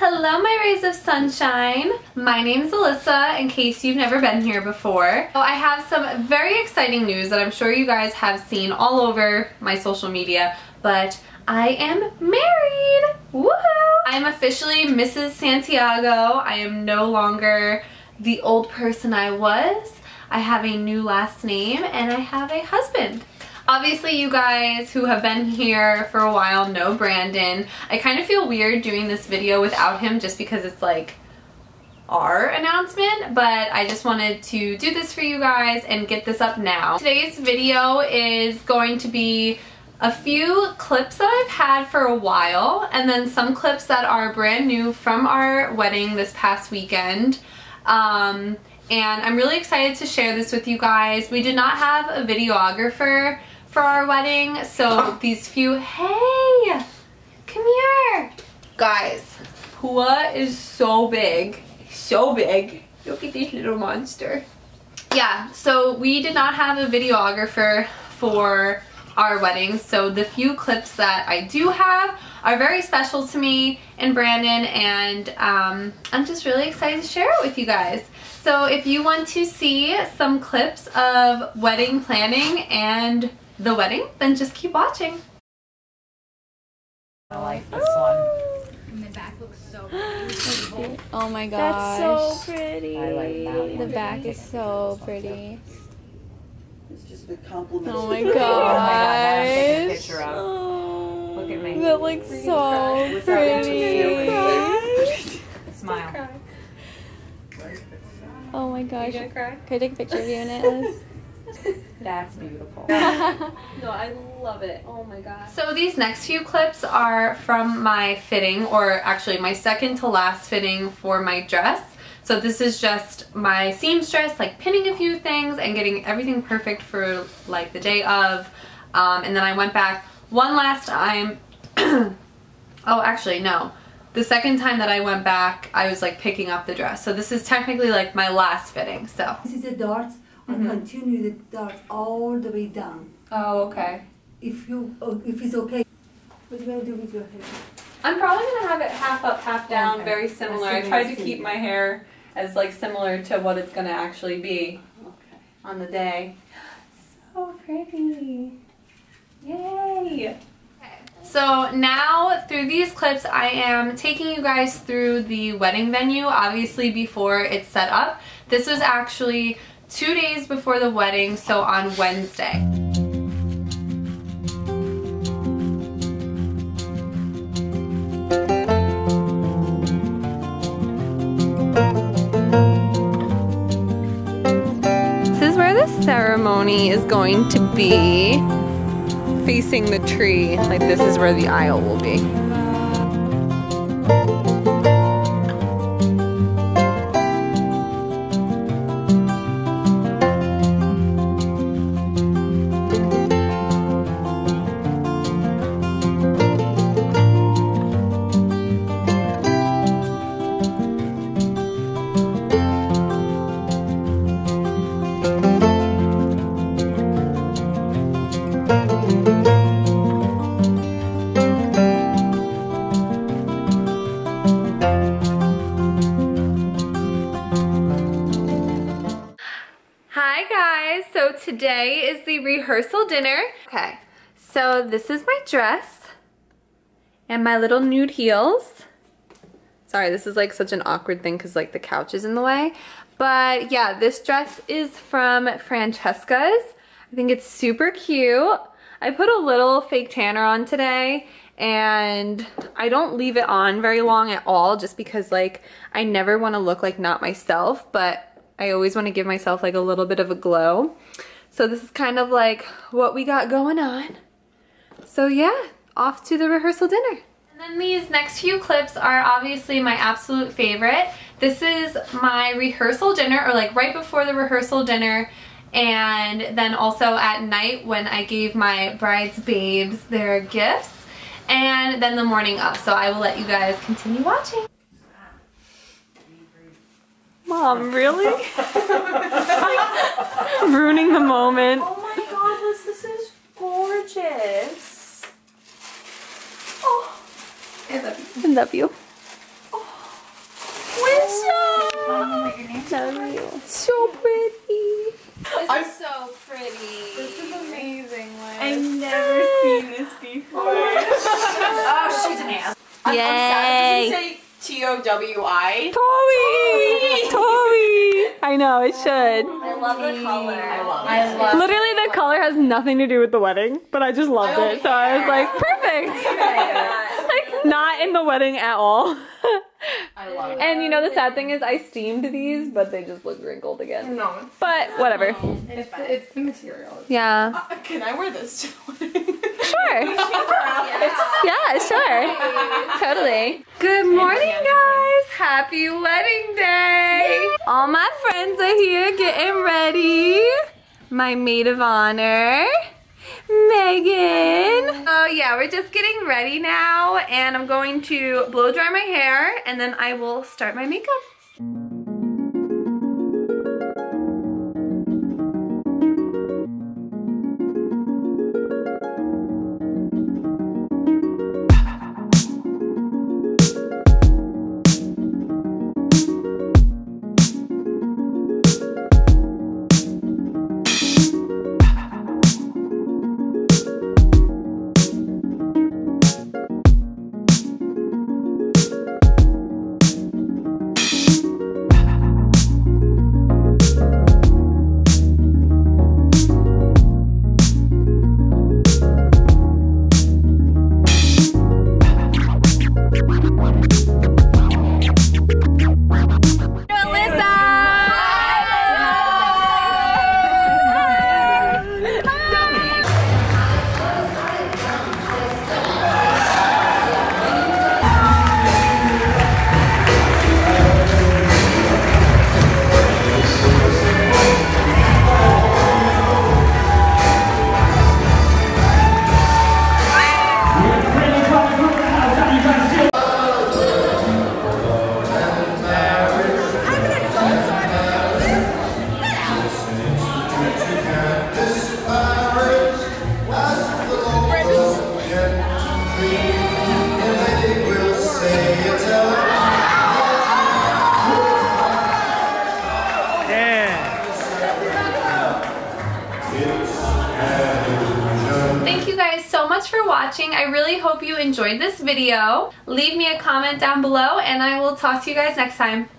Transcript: Hello my rays of sunshine, my name is Allyssa in case you've never been here before. So I have some very exciting news that I'm sure you guys have seen all over my social media, but I am married! Woohoo! I am officially Mrs. Santiago. I am no longer the old person I was. I have a new last name and I have a husband. Obviously you guys who have been here for a while know Brandon. I kind of feel weird doing this video without him just because it's like our announcement, but I just wanted to do this for you guys and get this up now. Today's video is going to be a few clips that I've had for a while and then some clips that are brand new from our wedding this past weekend. And I'm really excited to share this with you guys. We did not have a videographer for our wedding, so these few, hey, come here. Guys, Pua is so big, so big. Look at this little monster. Yeah, so we did not have a videographer for our wedding, so the few clips that I do have are very special to me and Brandon, and I'm just really excited to share it with you guys. So if you want to see some clips of wedding planning and the wedding, then just keep watching. I like this one. And the back looks so beautiful. Oh my gosh. That's so pretty. I like that one. The back is so pretty. It's just the compliments. Oh my gosh. Oh my God, picture up. Oh, look at me. That looks so pretty. Smile. Oh my gosh. Are you gonna cry? Can I take a picture of you in it, Liz? That's beautiful. No, I love it. Oh my God. So these next few clips are from my fitting, or actually my second to last fitting for my dress. So this is just my seamstress, like pinning a few things and getting everything perfect for like the day of. And then I went back one last time. Oh, actually, no. The second time that I went back, I was like picking up the dress. So this is technically like my last fitting, so. This is the darts. I continue the dart all the way down. Oh, okay. If it's okay. What do I do with your hair? I'm probably gonna have it half up, half down, okay. Very similar. I tried to keep my hair as like similar to what it's gonna actually be on the day. So pretty. Yay. So now through these clips I am taking you guys through the wedding venue, obviously before it's set up. This was actually 2 days before the wedding, so on Wednesday. This is where the ceremony is going to be. Facing the tree, like this is where the aisle will be. Today is the rehearsal dinner. Okay, so this is my dress and my little nude heels. Sorry, this is like such an awkward thing because like the couch is in the way. But yeah, this dress is from Francesca's. I think it's super cute. I put a little fake tanner on today and I don't leave it on very long at all just because like I never want to look like not myself, but I always want to give myself like a little bit of a glow. So this is kind of like what we got going on. So yeah, off to the rehearsal dinner. And then these next few clips are obviously my absolute favorite. This is my rehearsal dinner, or like right before the rehearsal dinner, and then also at night when I gave my bride's babes their gifts, and then the morning up. So I will let you guys continue watching. Mom, really? I'm ruining the moment. Oh my God, Liz, this is gorgeous. I love you. Oh, Wilson! Love you. So pretty. This is so pretty. This is amazing, Liz. I've never seen this before. Oh, she's an ass. Yay. I'm sad. Does it say T-O-W-I? Towie! Towie! I know, it should. I love the color. I love it. Literally, the color has nothing to do with the wedding, but I just loved it. So I was like, perfect! Like, not in the wedding at all. I love it. And you know, the sad thing is I steamed these, but they just look wrinkled again. No. But whatever. It's the material. Yeah. Can I wear this to the wedding? Sure. Yeah, sure. Totally. Good morning, guys. Happy wedding day. Yay. All my friends are here getting ready. My maid of honor, Megan. Oh yeah, we're just getting ready now, and I'm going to blow dry my hair, and then I will start my makeup. I really hope you enjoyed this video. Leave me a comment down below, and I will talk to you guys next time.